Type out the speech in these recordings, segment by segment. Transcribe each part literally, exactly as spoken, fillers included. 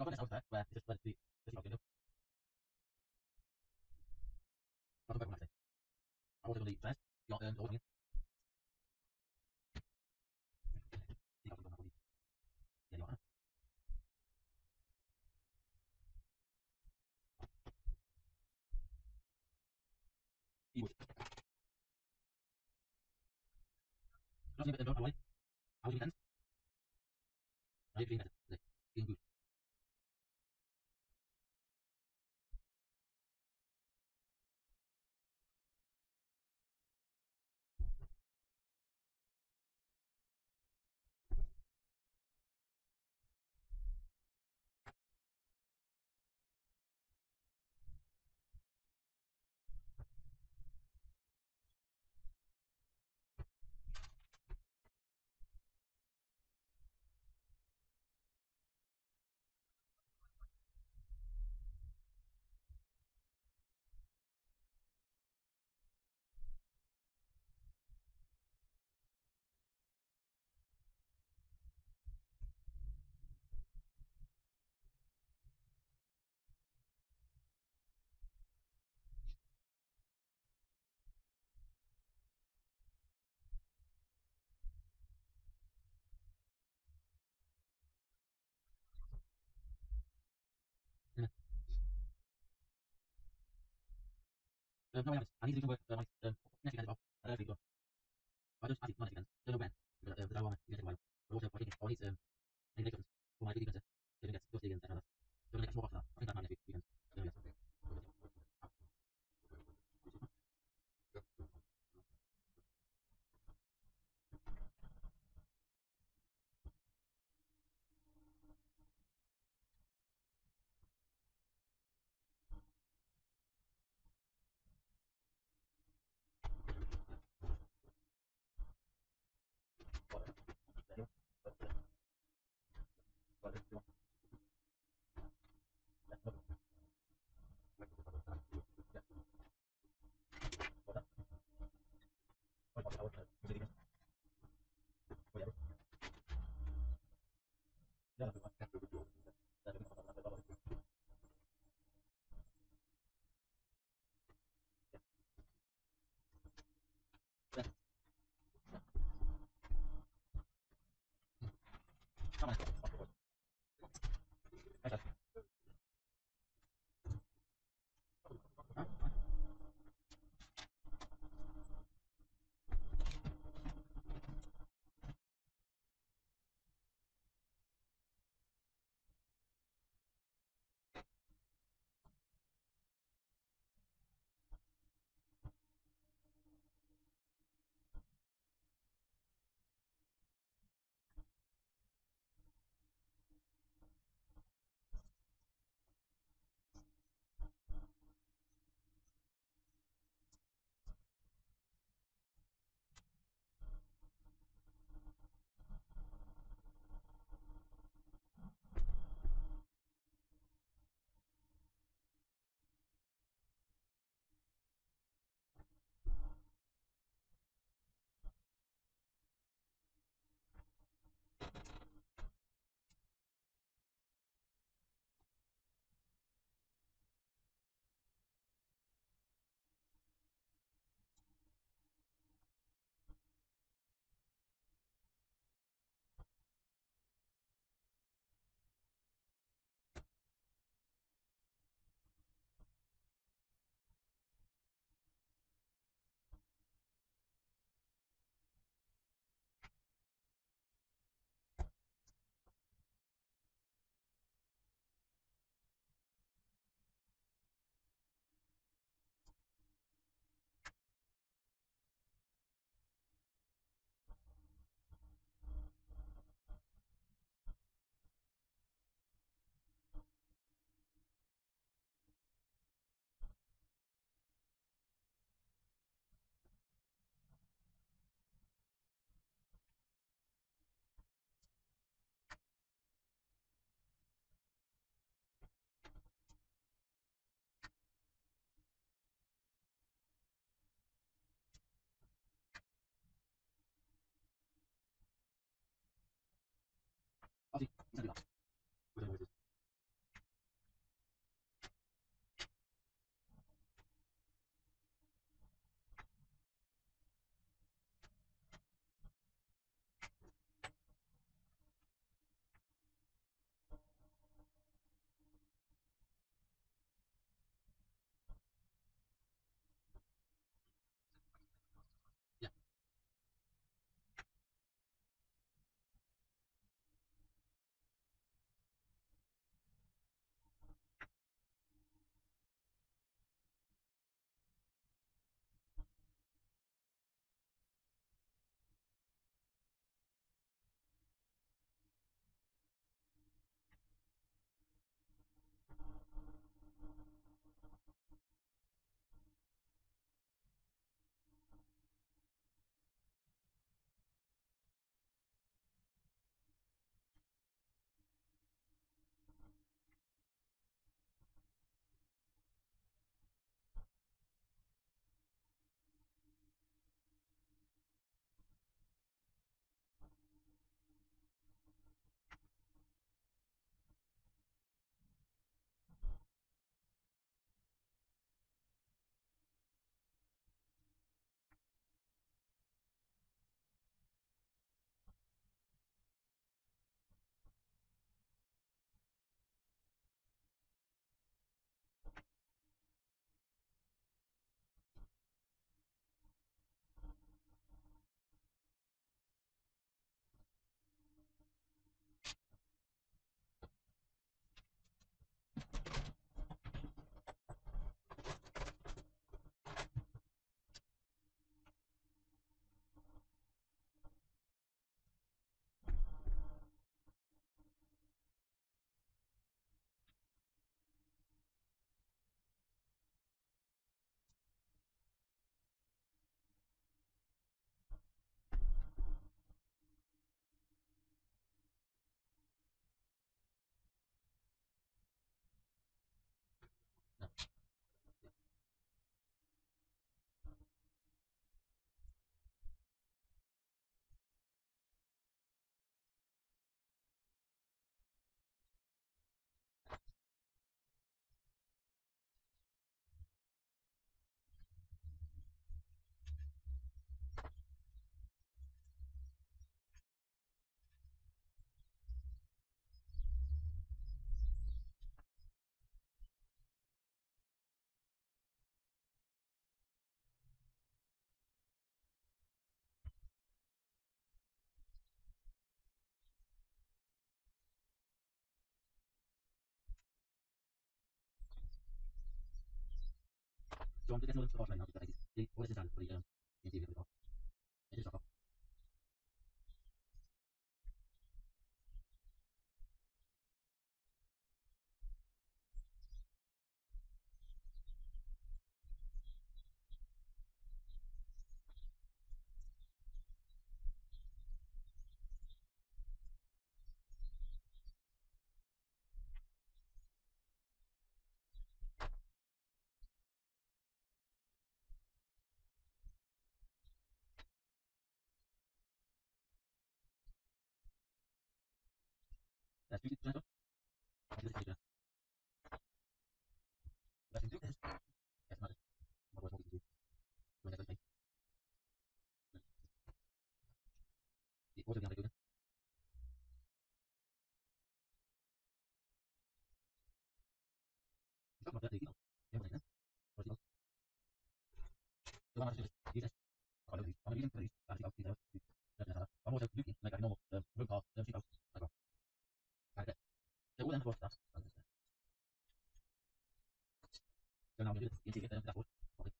Not on this house there, where it's just where the the seagull can do. Not the one I say. I wasn't going to eat first. You got earned all in. He would. Not even the away. I was in I did in good. Um, no, I, I need to do some work for um, my um, next weekend as well. I don't know if you I just actually, not next weekend. Don't know when. But uh, the day one, you get it a while. But also, I think I need um, any victims for my three D printer. So I can get those three D and stuff like that. So I'm going to get some more after that. I think that's my next weekend. So yes. I'll see. He's going to be So I'm just going to go to the right now because I think what is done for the um, and see if we It is off. That's pretty good. I do this. But do this. That's not what was going to do. When I got it wasn't going to do that. You about that, you know. You know what I mean? So I'm just going to do this. I'm going to do this. I'm going to do this. I'm going to do this. Like I know the room call, the cheap house. They wouldn't have that. So now we do this. You can get them that way. Okay.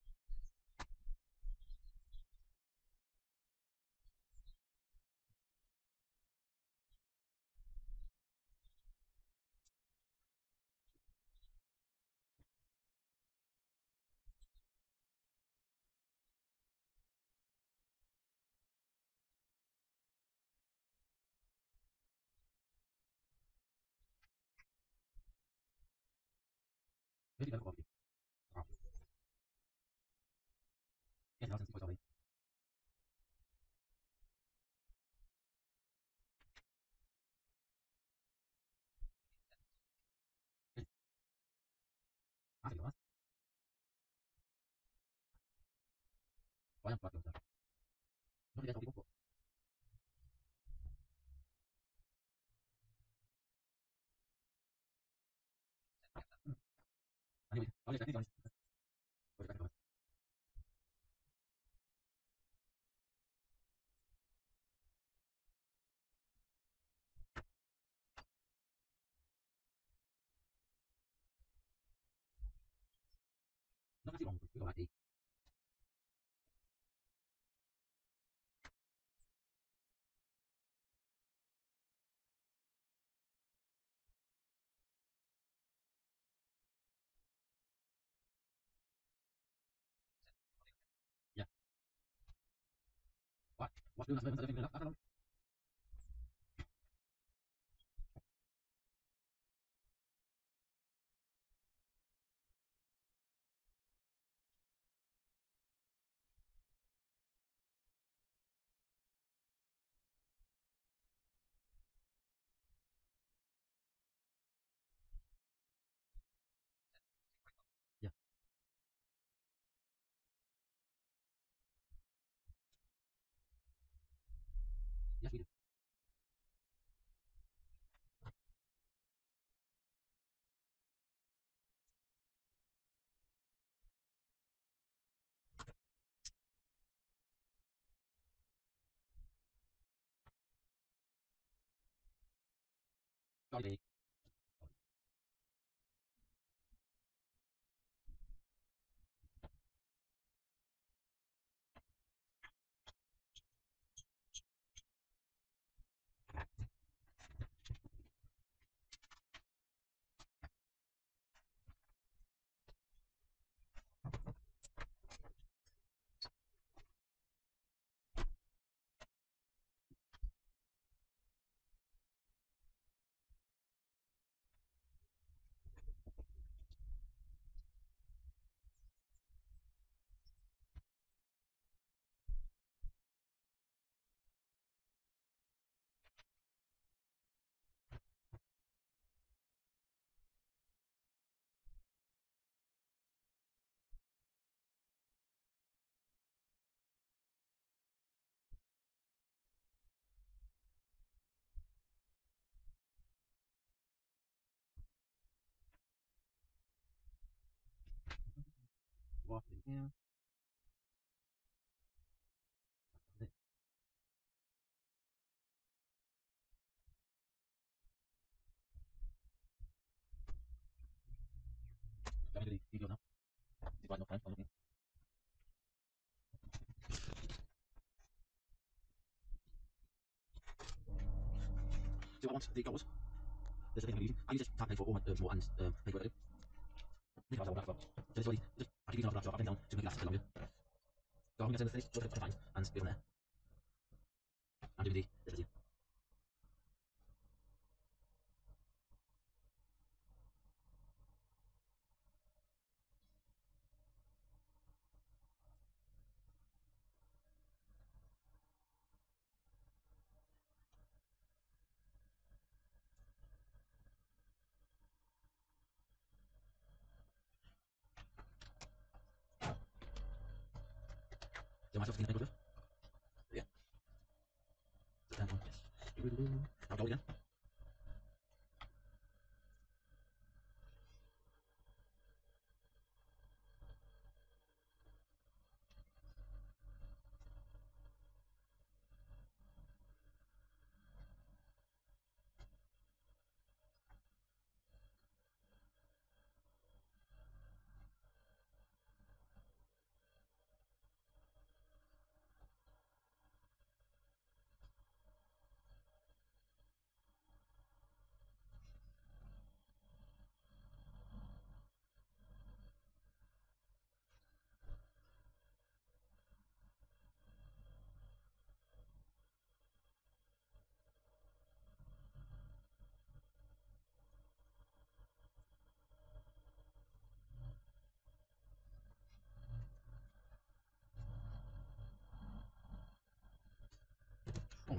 Maybe that's what we do. Wow. Yes, now since we go away. I think it was. Why not? Nobody that's what we go for. Oke, tadi kan. Makasih Bang, terima kasih. What's the name of the Yes, we do. Sorry. Walk it again. I'm going to do the video now. This is why no time for looking. do I want the gold? There's a thing I'm using. I use this tab for all my herbs more and um, make work I do. This is what I want to. So this way, just, I can use an after that I've down to make it last a longer. So I'm going to go to this, just to find, and go from there. And do the, this is it. Am I supposed to get it? Yeah. That one, yes. Now go again. Oh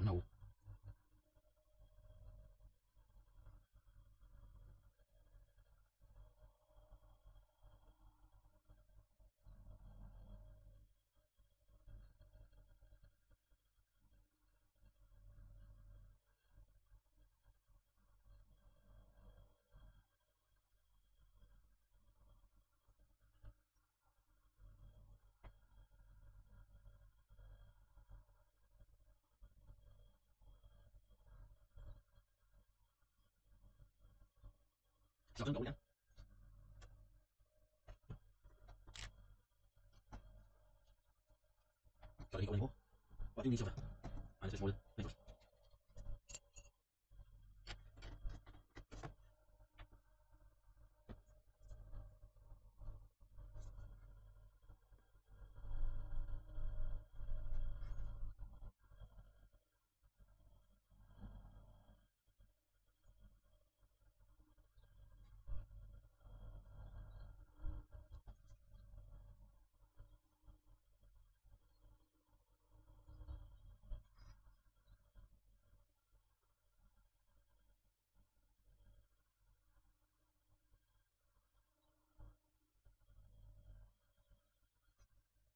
no. So I'm going to go again. So I didn't go anymore. But I do need silver. And it's just more than it. So I've done the silver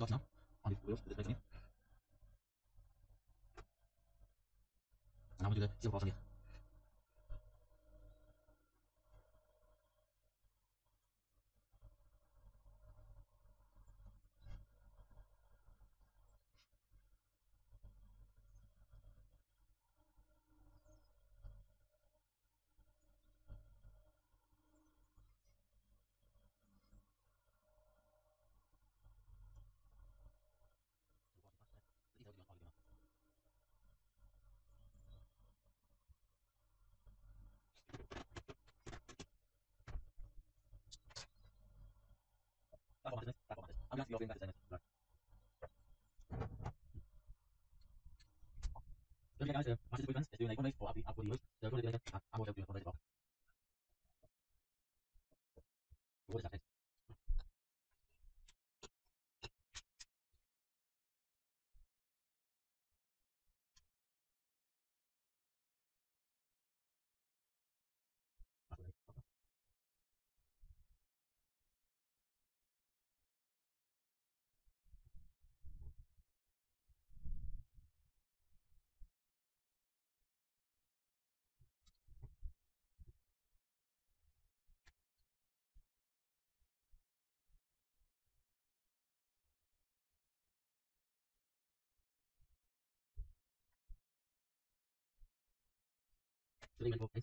dots now on the wheels, this makes it. And I'm going to do the silver dots on here. I'm going to be that right. Okay guys, uh, my is doing a one for Apple, Apple viewers, so if you want to do it, I'm also doing a one. What is that? So they went both ways.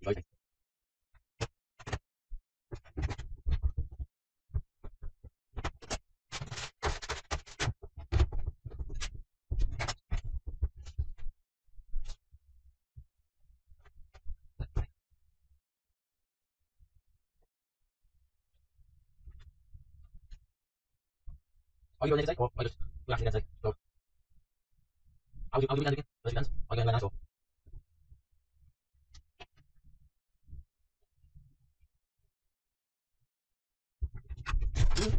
Igual gente. Are you on the or are you actually on the I'll do that again. Let's dance. I'll get that off. Where's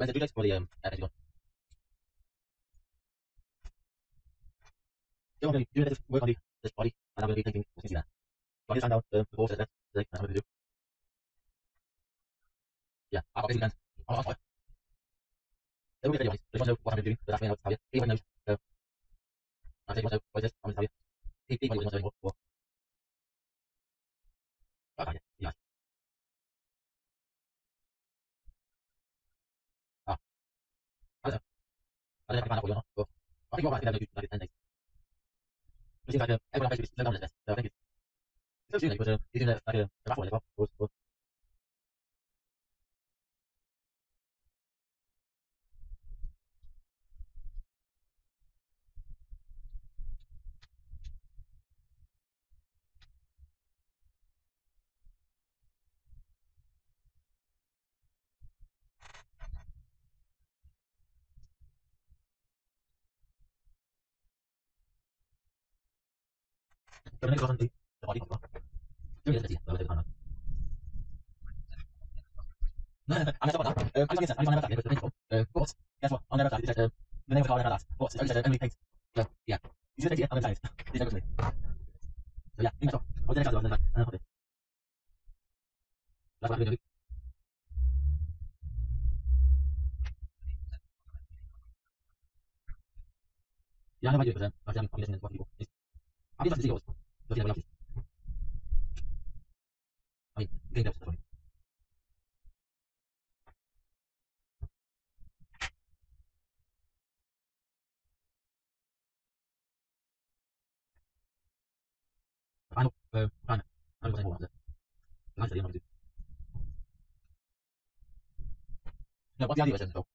the two legs for the um average one? Don't worry, do this work on the this body, and I'm going to be thinking, we can see that. So I just hand out the horse at that, like, that's what we do. Yeah, I've got busy plans. I'll ask why. They will get very honest, they just want to know what I'm doing, so that's me and I'll tell you. Everyone knows, so. I'm saying, you want to know what is this, I'm going to tell you. Everyone knows what you want to know anymore, so. Okay, yeah, yeah. Ah. I don't know. I don't know if I found out what you want, so. I think you're right, I think I'll do like ten days. It seems like uh, everyone has to slow down on this, so I think it's so soon, like, because uh, he's doing a, like, a, a rap one as well, or, or. Pero no hay que I mean, think that's the point. I know, uh, I know, I know what I'm going to do. I know what I'm going to do. No, what's the idea of this, though?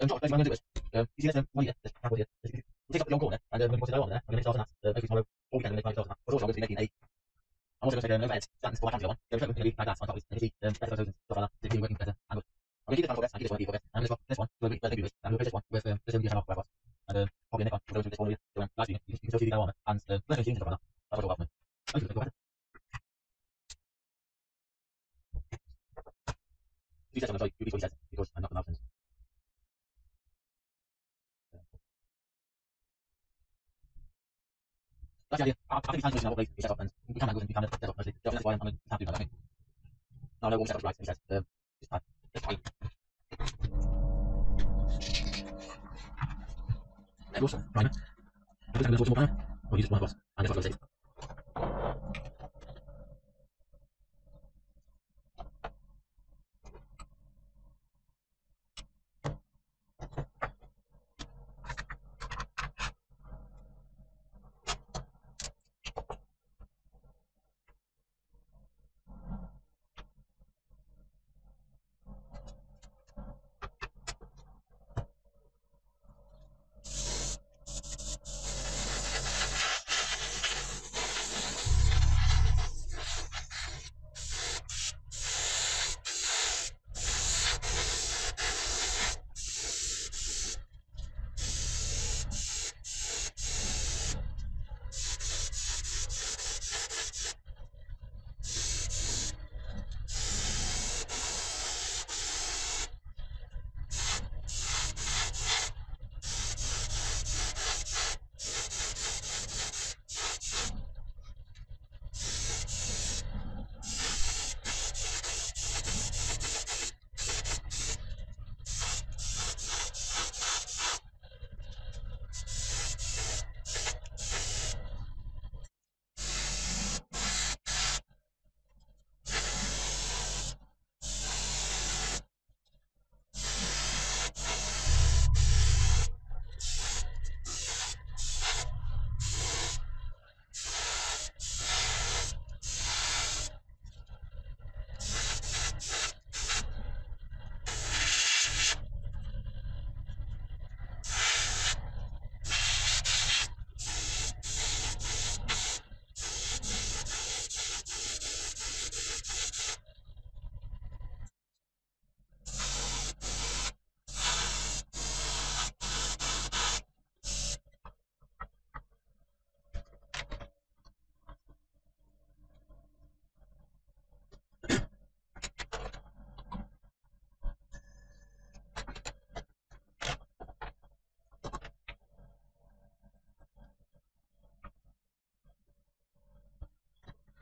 Um, Josh, basically what I'm going to do is, um, you see this, um, one here, this, half one here, this, this, we'll take up the long corner, and um, we'll put it down on there, and we'll make stars on that, uh, make it tomorrow, all weekend, and we'll make stars on that. But also, I'm going to be making a, I'm also going to take um, over heads, stands, or my hands go on, so we're going to be like that, on top of it, and you can see, um, better photos and stuff like that, so it's really working better, and good. I'm going to keep this one for this, and keep this one for this, and this one, this one, so we'll be, we'll be with, and we'll put this one with, um, this one, you have off, whatever, and, um, probably the next one, we'll go into this one, so, um, live streaming, you can, you can still see the guy on it, and, um, let's go see things like that, that's what we're welcoming. I'm just going to go ahead. He says, I'm sorry, you be what he says, because I'm not allowed to. That's the idea. I, I think it's time to place, set up and we can't go and we can't set up mostly. So that's why I'm going to do that, I think. No, no, we'll set up right, he says. Um, it's time. It's time. There was a primer. I'm just going to go to more primer. Or use one of us. And that's what we'll save.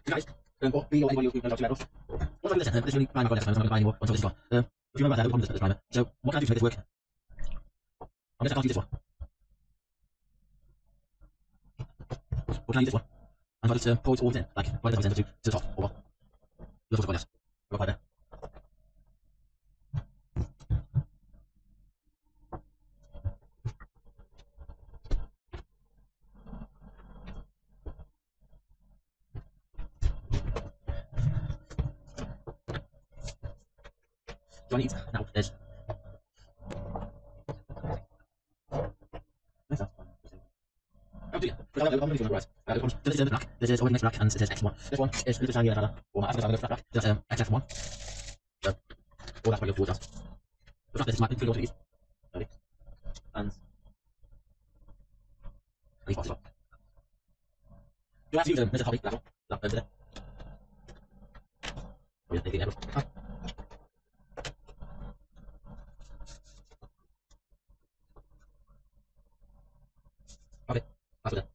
guys, um, or be your anyone who knows how to medals. What I'm going to set, um, this really prime my project, I'm not going to buy any more until this is gone. Um, if you remember that, I don't want this primer. So, what can I do to make this work? I'm going to start to use this one. Or can I use this one? And if I just um, pour it all in, like, right at the end to, to the top, or what? That's what's going on. Go right there. Do I need now? There's oh dear, because I don't know, I'm really feeling right. Uh, this one's this is in the black, this is already next black, and it says X one. This one is really tiny another format. I'm going to go for that black, that's um, X F one. So, all that's why I go towards that. The fact that this might be pretty good to these. Okay. And, and these parts as well. Do I have to use um, Mister Hobby, that one? That over there. Oh yeah, they think everyone. Ah. Okay, that's it.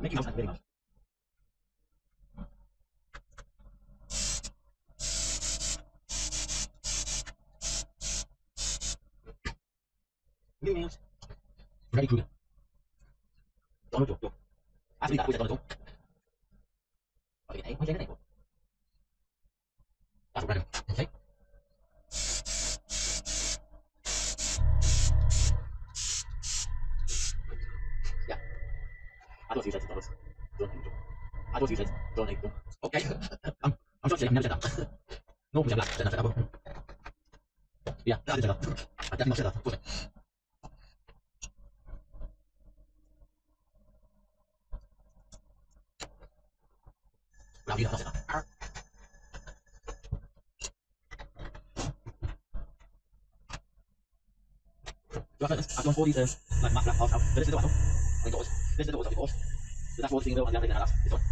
Making outside really much. New nails. Ready Kruger. Donald Duck. After that, who's that Donald Duck? Okay, hey, what's your name? That's random. Okay. I don't use it, don't don't think I don't use it, don't think don't. Okay. I'm I'm sorry, I've never said that. No, I'm not said that. Yeah, I didn't say that. I definitely said that. But now you don't say that. I've done all these uh, like map black half out. This is the one. I think it was. This is the water, of course. So that's all the thing though, and then I'm going to have that. This one.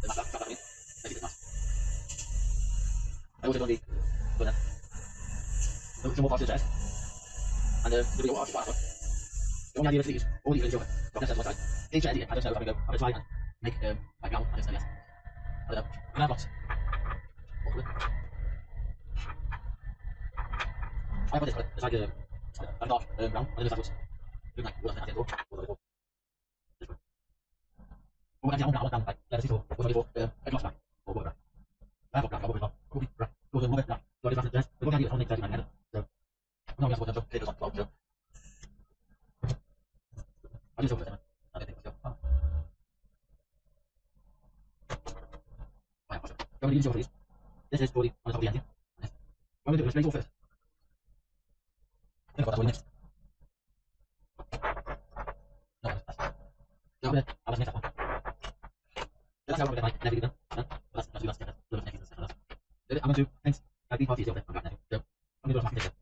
The map, that, that in. Maybe it's not. I also don't need. But then. Some more parts of the chest. And uh, the video, I'll just buy that one. The only idea is to use all these really over. But that's one side. Each chest here, I don't know if I'm going to go. I'm going to try and make um, my gown. I don't know yet. I don't know. And I've got. What color? I have this color. It's like a, a dark um, brown. I don't know if that looks. Looks like, what does it look like? What does it look like? We're going to down, down, down, like, let's see, so, we're going to go, um, a glass back, or whatever. I have a glass back, or whatever, cool, right, go to the moment, right, so I just have to dress, the one idea is only thirty-nine headers, so, no, we have to go down, so, it goes on, so, so, I just over there, I don't think so, oh. Right, so, I'm going to use over these, this is forty on the top of the end here, which makes no sense. Think about that. Next. No, no, no. I was next one. That's how we get like negative. Huh? Plus, plus, plus, plus, plus, negative. Then I'm going to thanks. I think party is over. I'm going to I'm going to mark it.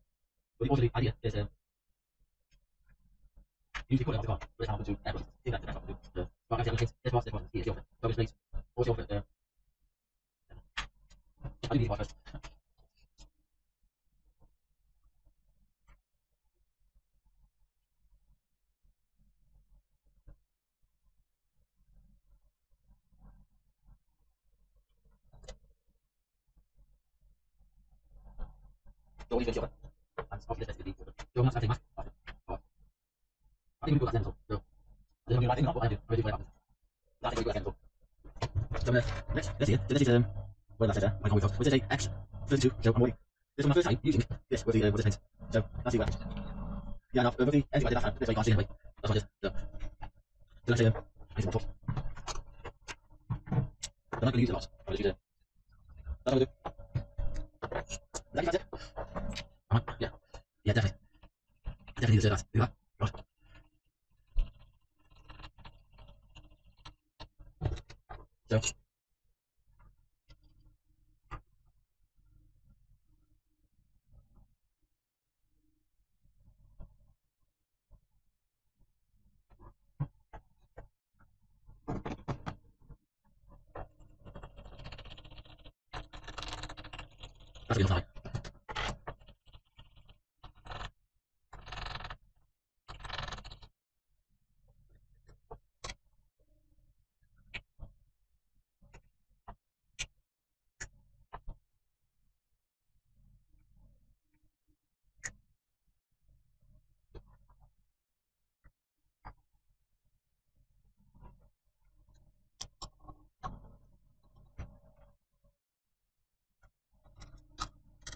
But the only idea is um. You can put it on the card. But how to do that? See that the next one. The but I'm going to this was the one. Here is over. So this makes also over the. I do these first. So we should I'm sorry, that's the so much I think I think we got them. So I think not what I do. I do I think we got them. So let's let's see it. So this is um well that's it. My comment was it X thirty-two. So I'm waiting. This is my first time using this with the uh, with this thing. So let's see what happens. Yeah, enough. Over the anyway, that's this way can't see anyway. That's what it is. So so let's see um I think we'll I'm not gonna use it a lot. I'm gonna use it. That's what we do. Is that it? Uh-huh. Yeah. Yeah, definitely. I definitely deserve that. Do that. Right. So. That's a good sign. It's very again. It's always nice. Seems like no way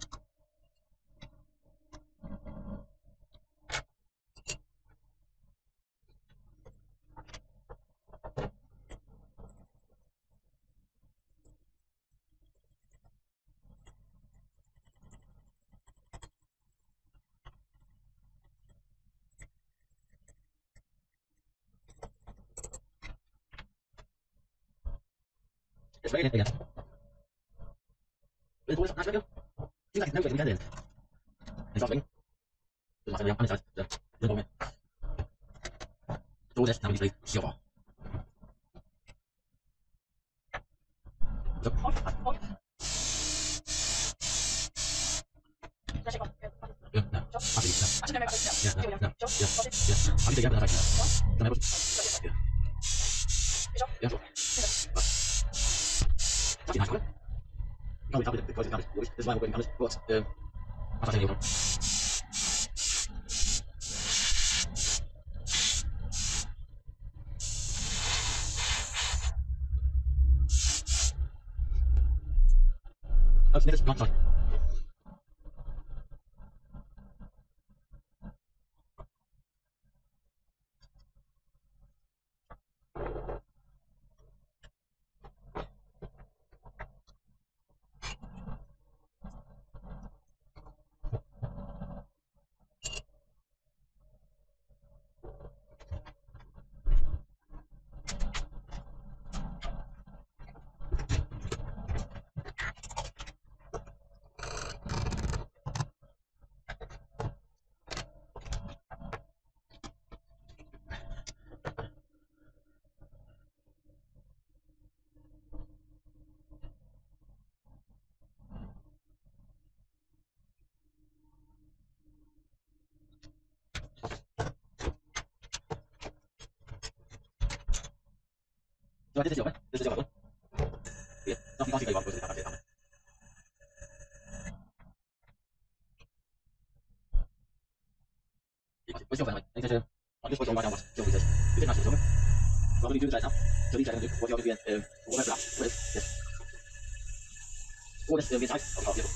we can end. It's not swinging. It's not swinging. I'm inside. So, no problem. So this now we play so far. So, oh, oh. Yeah, no. Yeah, no, no. Yeah, I'm taking that back. That's a nice comment. You can't be happy because it's damaged. There's a line of working cameras, but um, I'm not saying anyone. Oh, Snickers, go on, sorry. So I did this job, this is the job I won. Yeah, nothing else you go on because of the fact that happened. Yeah, what's your plan anyway? Um, I'm just going to right now what Joe says. We did nice to the I'm going to do the sides now. So these guys are going to do what you're going to do and um, we'll go back to that. What is this? All this um, inside, I'll be able to do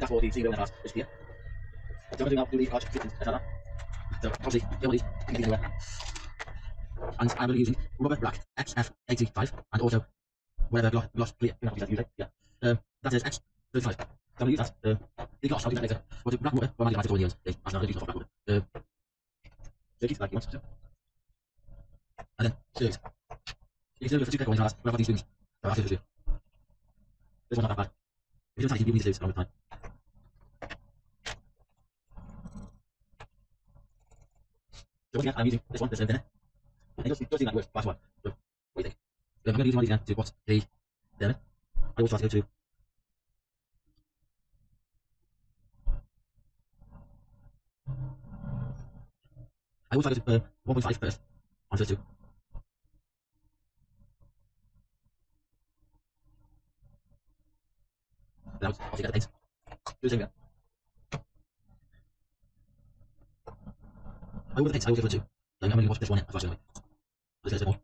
that's all the three women have asked, just here. So I'm going to do now, do these cards, do things, et cetera. So obviously, don't want these, you can get anywhere. And I'm going to be using rubber rack X F eighty-five and also whatever gloss, gloss clear, you know, yeah. Um, that is x thirty-five. So I'm going to use that. Uh, really gosh, I'll do that later. Well, the rack motor, well, I'm going to do it towards the end. I'm going to do the rack motor. Uh, circuit, like you want. So. And then, series. You can serve it for two takeaways as, whatever these things. So I'll do it for two. This one's not that bad. If you don't have it, you'll need to lose along the time. So once again, I'm using this one, this one, there. And it does, it does seem like it works, but that's one. So, what do you think? So I'm going to use one of these again to watch the theremin. I will try to go to I will try to go to uh, one point five first on those two. Then I will obviously get the eight. Do the same again. I will go to eight, I will go to two. So I'm going to watch this one in, I'll try to go away.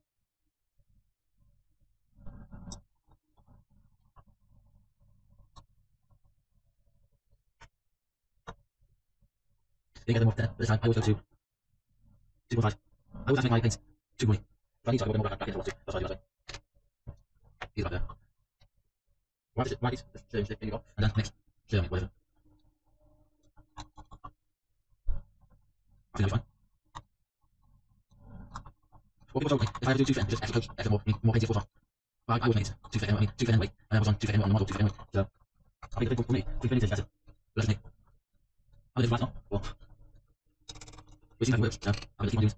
Let's get a bit more. Then get them off there, but this time I will go to two point five. I would have to make my paint too money. If I need to, I would go more back into what I do. That's what I do that way. He's back there. Why is it? Why is it? Same shape, there you go. And then next. Same, whatever. I think that'll be fine. What people told me, if I ever do two fit, just extra coats, extra more, I mean, more paint equals one. But I always made two fit in, I mean, two fit in weight, and I was on two fit in on the model, two fit in weight. So, I think the big one for me, three fit in is better. But that's me. I'm going to do that now. Well, it seems like it works, so I'm going to keep on doing it. Yeah.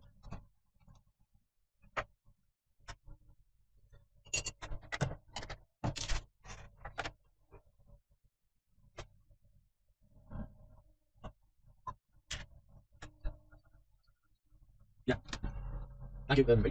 Thank you, um, thank you, mate. So here's one shadow.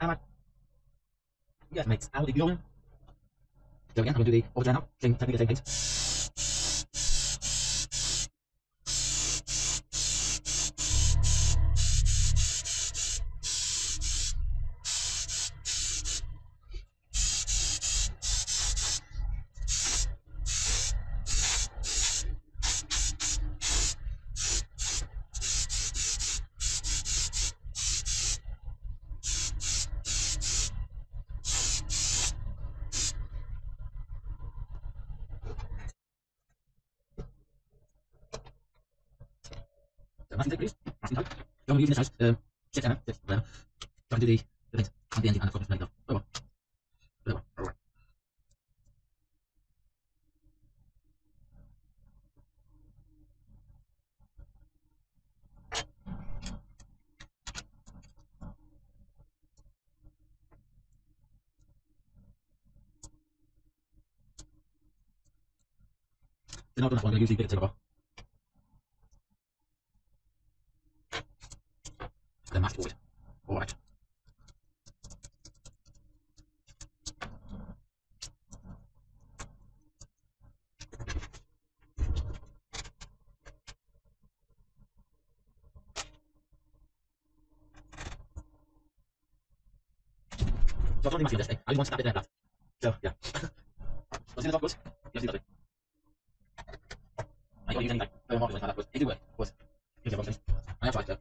Am I? Yes, mates. I will be going. So again, I'm going to do the other now. Same technique, same things. That's it, please. That's it. So I'm using this as um, six mm, six, whatever. So I can do the, the things on the end and I've got to make it off. Right one, right one, right one. So now I've done that one, I'm going to use the bigger tailor bar. Then that's forward. Alright. So I don't think much of this thing. I just want to stab it there flat. So yeah. As soon as that goes, you see that way. I don't use any like very marvelous like that, but it did work. It was it was it I have tried though.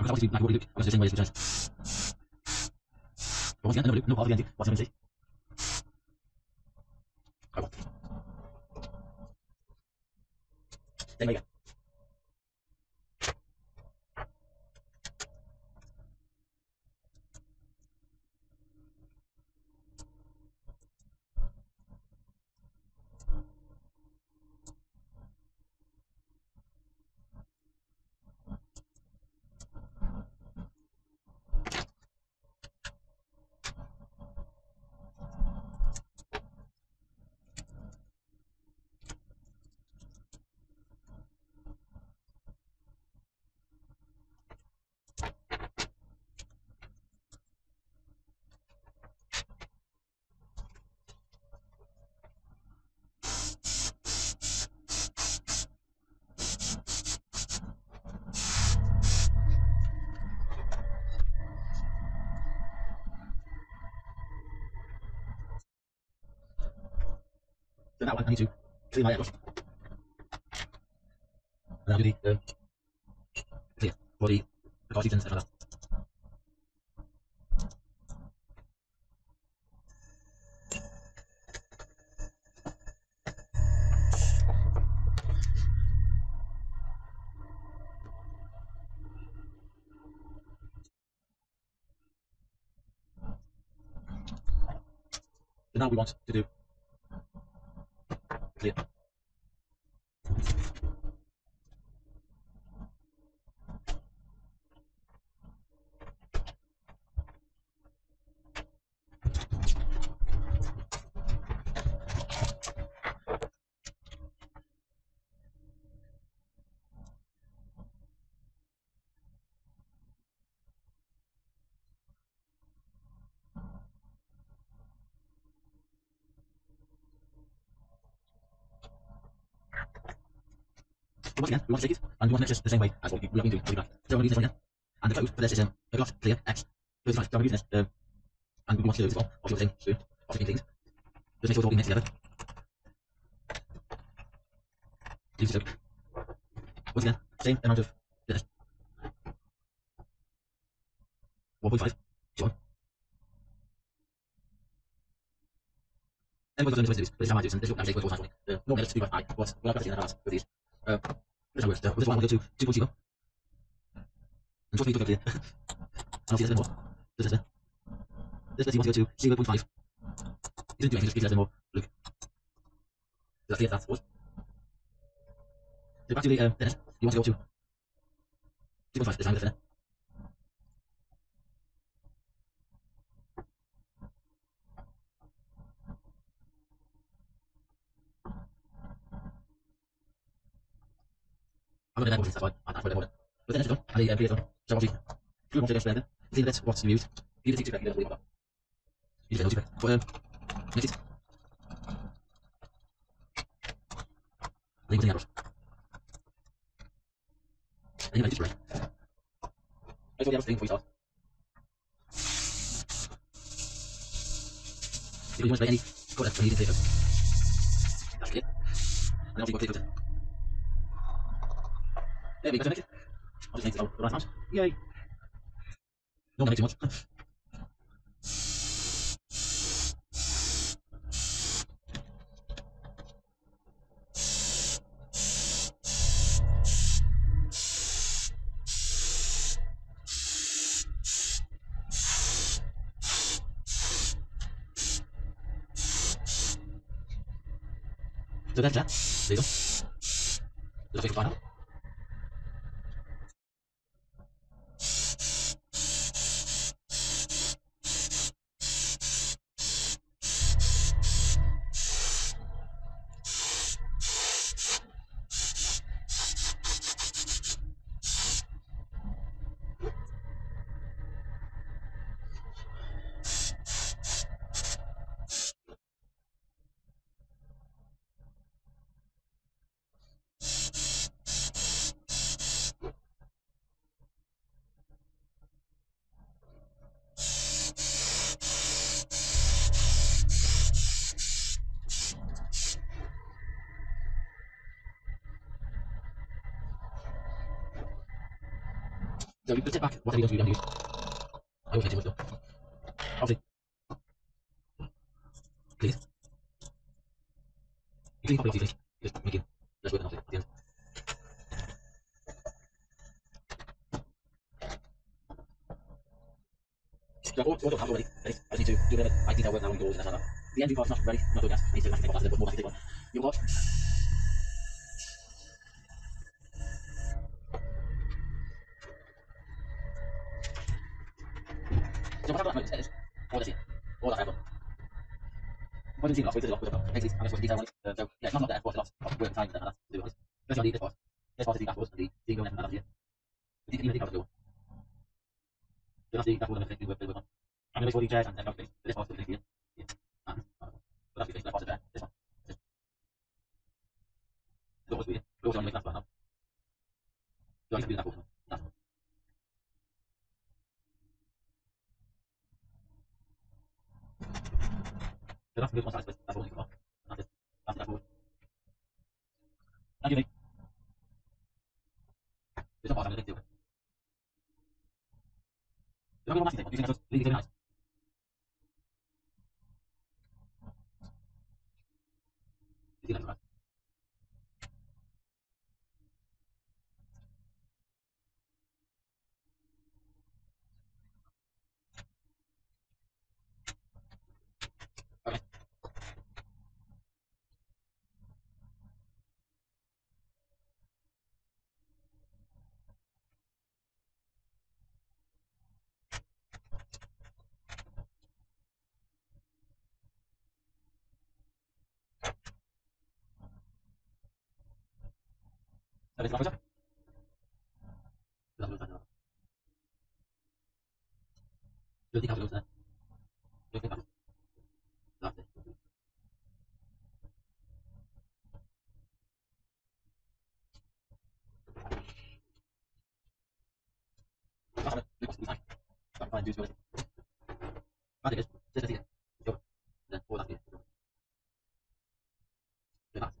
I want to do like what we do. I want to do the same way as we just. But once again, another loop, no part of the ending. What's M C? I want. Same way again. Then that one I need to clean my edge off. And I'll do the um, clear for the cartridge and stuff like that. Now we want to do clear. So once again, we want to take it, and we want to mix this the same way as what we have been doing. So we're going to use this one again. And the code for this is um, a gloss clear X. So we're going to use this, um, and we want to do this one, obviously with the same spoon, obviously things. Just make sure it's all being mixed together. Use the soap. Once again, same amount of this. one point five, so on. Everybody's got their own ways to do this, but this is how I do this, and this will actually take what's what's happening. No edits, do what I, what, what I've got to see in the past with these. Uh, this one uh, we'll go to two point zero. And trust me, it took up here. And obviously there's a bit more. This is This is you want to go to zero point five. You didn't do anything, just because there's a bit more. Look. That's clear, that's what. So back to the um, thinner. You want to go to two point five this time, the thinner. I'm going to demo this, that's why I can't find a demo. But then it's done, and the um, clear is done. So obviously, if you want to go further, you see that that's what's used. You just take two back, you don't have to worry about that. You just take two back. But, um, mix it. And then you put in the airbrush. And you make it spray. Make sure the airbrush thing before you start. If you want to spray any coater, then you just take it. That's clear. And then obviously you go clear coater. There we go, make it. I'll just make it all the right amount. Yay! Don't make too much. So that's that. There you go. Just take it fine out. So you can sit back, what are you going to do? I always say too much though. Obviously. Please. You clean properly, obviously. Just make it less work than obviously at the end. So all, all done already, ready? I just need to do a bit of I detail work now and doors and stuff like that. The engine part's not ready, not doing that. I need to take off that, but more than I can take one. Your part. So what I've done at the moment is all this here, all that I've done. What do you see in the last week? This is a lot, exit, and this was the detail on it. Uh, so yeah, it's not, not there, but it's a lot of work and time and that to do with it. Especially on the, this part. This part is the dashboards and the ego and that here. But you can even think of the good one. So that's the dashboard and the thing we work on. I'm going to make sure the chairs and the dashboard face. This part is the thing here. Here. And, but that's the face, that part is there. This one. This one. It's always weird. It goes on to make that part now. So I used to do that one. That's one. So that's the good one, that's all you can. That's it. After four. Thank you, mate. There's no pause. I'm going to take two. There's no more nasty thing. I'm using those. Leave these nice. These guys are right. ¿Sabes la cosa? La fruta no. Yo digo que lo usa. Yo digo que lo hace. Vamos a ver, le vamos a utilizar. Para para inducir. Vale, que es. Se sigue. Yo. La puedo hacer. Le vas.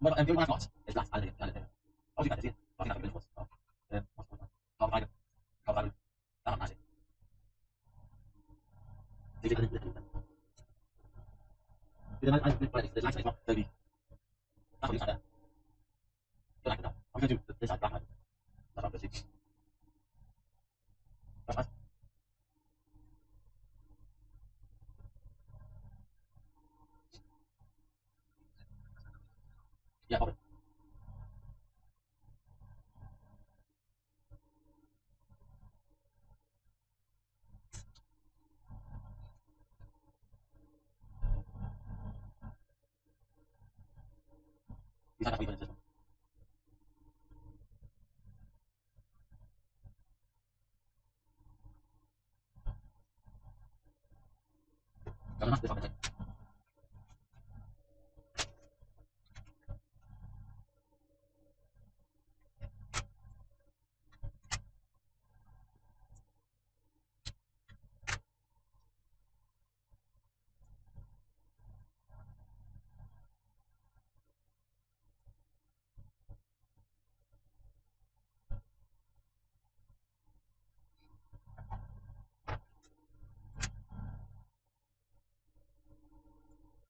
Well, I'm doing my thoughts. It's last. I did it. I did it. I was going to see it. I was going to see it. He's not going to be in this one.